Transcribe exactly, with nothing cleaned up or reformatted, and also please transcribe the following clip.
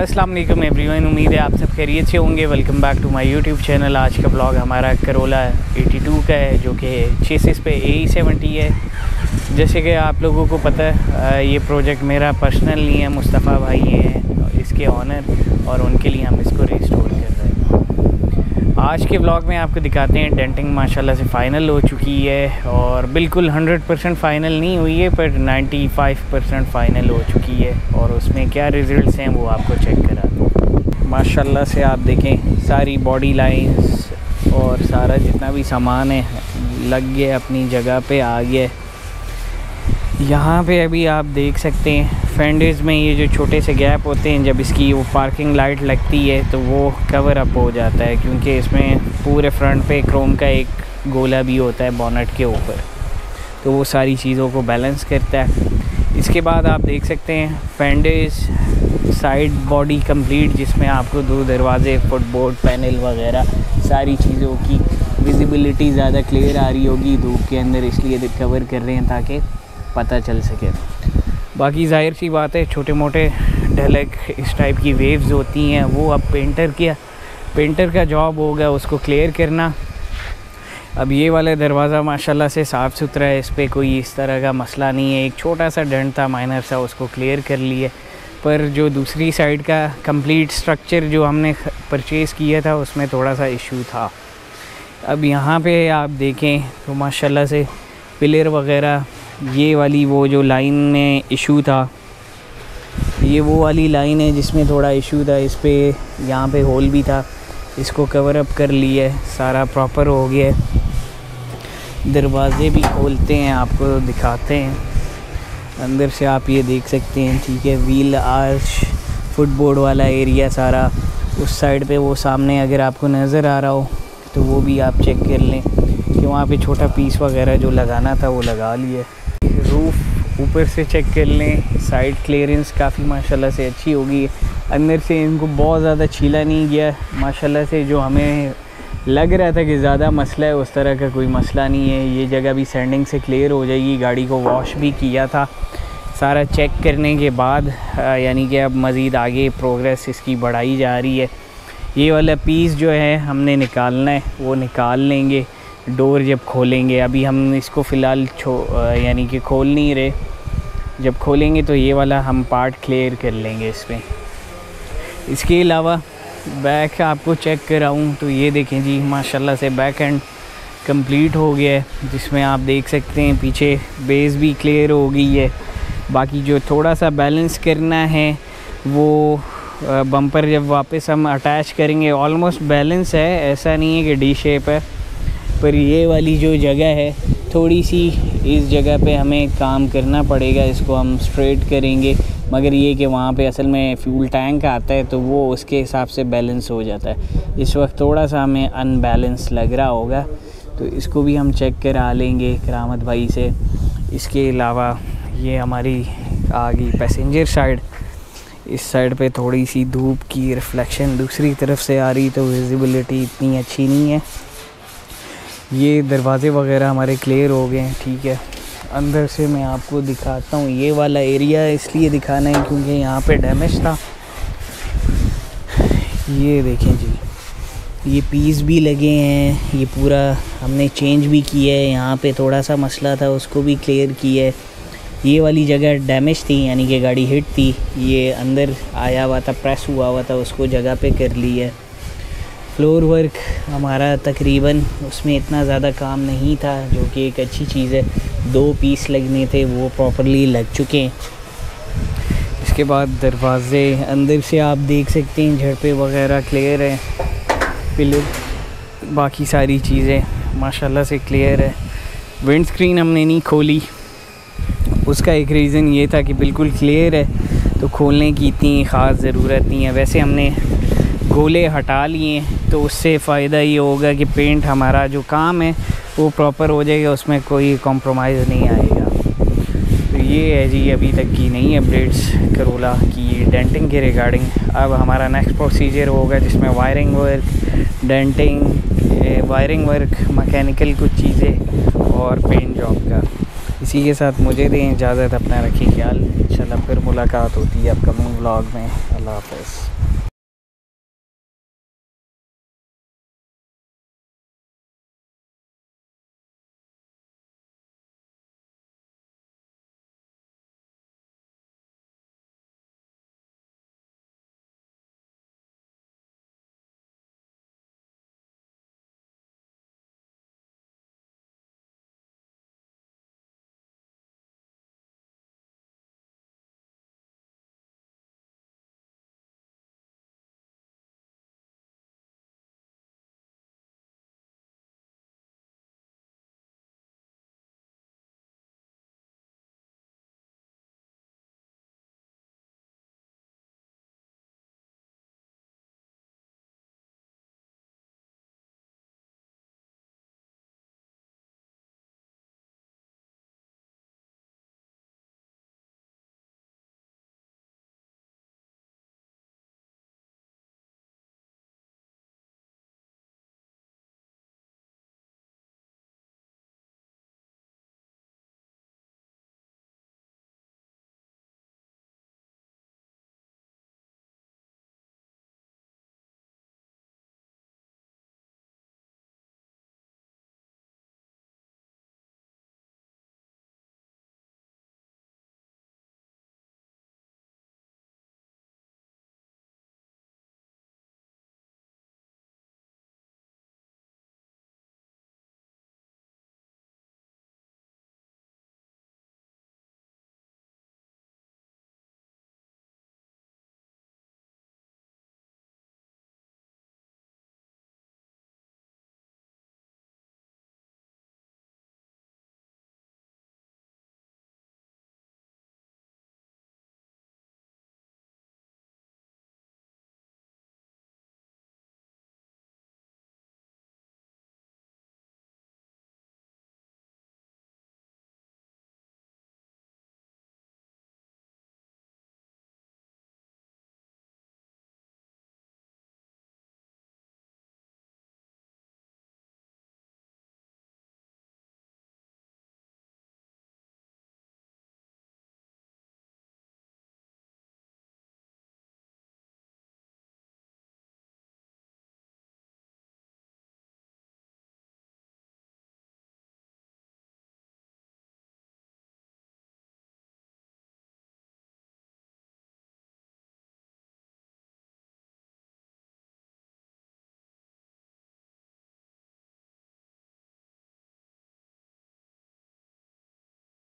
अस्सलाम वालेकुम एवरीवन, उम्मीद है आप सब खैरियत से होंगे। Welcome back to my YouTube channel. आज का ब्लॉग हमारा करोला बयासी का है जो कि चेसिस पे ए सेवेंटी है। जैसे कि आप लोगों को पता है, ये प्रोजेक्ट मेरा पर्सनल नहीं है, मुस्तफा भाई हैं इसके ऑनर और उनके लिए हम इसको रिस्टोर कर रहे हैं। आज के ब्लॉग में आपको दिखाते हैं। डेंटिंग माशाल्लाह से फ़ाइनल हो चुकी है और बिल्कुल हंड्रेड परसेंट फ़ाइनल नहीं हुई है पर नाइन्टी फाइव परसेंट फ़ाइनल हो चुकी है और उसमें क्या रिज़ल्ट हैं वो आपको चेक करा दूँ। माशाल्लाह से आप देखें सारी बॉडी लाइंस और सारा जितना भी सामान है लग गया अपनी जगह पे आ गया। यहाँ पे अभी आप देख सकते हैं फेंडर्स में ये जो छोटे से गैप होते हैं, जब इसकी वो पार्किंग लाइट लगती है तो वो कवर अप हो जाता है क्योंकि इसमें पूरे फ्रंट पे क्रोम का एक गोला भी होता है बोनट के ऊपर, तो वो सारी चीज़ों को बैलेंस करता है। इसके बाद आप देख सकते हैं फेंडर्स, साइड बॉडी कंप्लीट, जिसमें आपको दो दरवाजे, फुटबोर्ड, पैनल वगैरह सारी चीज़ों की विजिबिलिटी ज़्यादा क्लियर आ रही होगी धूप के अंदर, इसलिए कवर कर रहे हैं ताकि पता चल सके। बाकी जाहिर सी बात है छोटे मोटे ढलक इस टाइप की वेव्स होती हैं, वो अब पेंटर किया पेंटर का जॉब होगा उसको क्लियर करना। अब ये वाला दरवाज़ा माशाल्लाह से साफ़ सुथरा है, इस पर कोई इस तरह का मसला नहीं है। एक छोटा सा डंट था माइनर सा, उसको क्लियर कर लिए। पर जो दूसरी साइड का कंप्लीट स्ट्रक्चर जो हमने परचेज़ किया था उसमें थोड़ा सा इशू था। अब यहाँ पे आप देखें तो माशाल्लाह से पिलर वग़ैरह, ये वाली वो जो लाइन में इशू था, ये वो वाली लाइन है जिसमें थोड़ा इशू था। इस पर यहाँ पर होल भी था, इसको कवर अप कर लिए, सारा प्रॉपर हो गया। दरवाज़े भी खोलते हैं आपको दिखाते हैं, अंदर से आप ये देख सकते हैं। ठीक है, व्हील आर्च, फुटबोर्ड वाला एरिया सारा उस साइड पे, वो सामने अगर आपको नज़र आ रहा हो तो वो भी आप चेक कर लें कि वहाँ पे छोटा पीस वगैरह जो लगाना था वो लगा लिए। रूफ़ ऊपर से चेक कर लें, साइड क्लियरेंस काफ़ी माशाल्लाह से अच्छी होगी। अंदर से इनको बहुत ज़्यादा छीला नहीं गया माशाल्लाह से, जो हमें लग रहा था कि ज़्यादा मसला है उस तरह का कोई मसला नहीं है। ये जगह भी सैंडिंग से क्लियर हो जाएगी। गाड़ी को वॉश भी किया था, सारा चेक करने के बाद यानी कि अब मज़ीद आगे प्रोग्रेस इसकी बढ़ाई जा रही है। ये वाला पीस जो है हमने निकालना है, वो निकाल लेंगे डोर जब खोलेंगे। अभी हम इसको फ़िलहाल छो यानी कि खोल नहीं रहे, जब खोलेंगे तो ये वाला हम पार्ट क्लियर कर लेंगे इसमें। इसके अलावा बैक आपको चेक कराऊँ तो ये देखें जी माशाल्लाह से बैक एंड कंप्लीट हो गया है, जिसमें आप देख सकते हैं पीछे बेस भी क्लियर हो गई है। बाकी जो थोड़ा सा बैलेंस करना है वो बम्पर जब वापस हम अटैच करेंगे, ऑलमोस्ट बैलेंस है, ऐसा नहीं है कि डी शेप है, पर ये वाली जो जगह है थोड़ी सी इस जगह पे हमें काम करना पड़ेगा। इसको हम स्ट्रेट करेंगे, मगर ये कि वहाँ पे असल में फ्यूल टैंक आता है तो वो उसके हिसाब से बैलेंस हो जाता है। इस वक्त थोड़ा सा हमें अनबैलेंस लग रहा होगा तो इसको भी हम चेक करा लेंगे करामत भाई से। इसके अलावा ये हमारी आ गई पैसेंजर साइड, इस साइड पे थोड़ी सी धूप की रिफ्लेक्शन दूसरी तरफ से आ रही तो विजिबिलिटी इतनी अच्छी नहीं है। ये दरवाज़े वगैरह हमारे क्लियर हो गए हैं। ठीक है, अंदर से मैं आपको दिखाता हूँ। ये वाला एरिया इसलिए दिखाना है क्योंकि यहाँ पे डैमेज था। ये देखें जी, ये पीस भी लगे हैं, ये पूरा हमने चेंज भी किया है। यहाँ पे थोड़ा सा मसला था उसको भी क्लियर किया है। ये वाली जगह डैमेज थी यानी कि गाड़ी हिट थी, ये अंदर आया हुआ था, प्रेस हुआ हुआ था, उसको जगह पे कर ली है। फ्लोर वर्क हमारा तकरीबन उसमें इतना ज़्यादा काम नहीं था, जो कि एक अच्छी चीज़ है। दो पीस लगने थे वो प्रॉपरली लग चुके हैं। इसके बाद दरवाज़े अंदर से आप देख सकते हैं, झड़पें वग़ैरह क्लियर है, पिलर बाकी सारी चीज़ें माशाल्लाह से क्लियर है। विंडस्क्रीन हमने नहीं खोली, उसका एक रीज़न ये था कि बिल्कुल क्लियर है तो खोलने की इतनी ख़ास ज़रूरत नहीं है। वैसे हमने गोले हटा लिए तो उससे फ़ायदा ये होगा कि पेंट हमारा जो काम है वो प्रॉपर हो जाएगा, उसमें कोई कॉम्प्रोमाइज़ नहीं आएगा। तो ये है जी अभी तक की नई अपडेट्स करोला की डेंटिंग के रिगार्डिंग। अब हमारा नेक्स्ट प्रोसीजर होगा जिसमें wiring work, denting, wiring work, mechanical कुछ चीज़ें और पेंट जॉब का। इसी के साथ मुझे दें इजाज़त, अपना रखिए ख्याल, इंशाल्लाह फिर मुलाकात होती है अपकमिंग व्लॉग में। अल्लाह हाफ़िज़।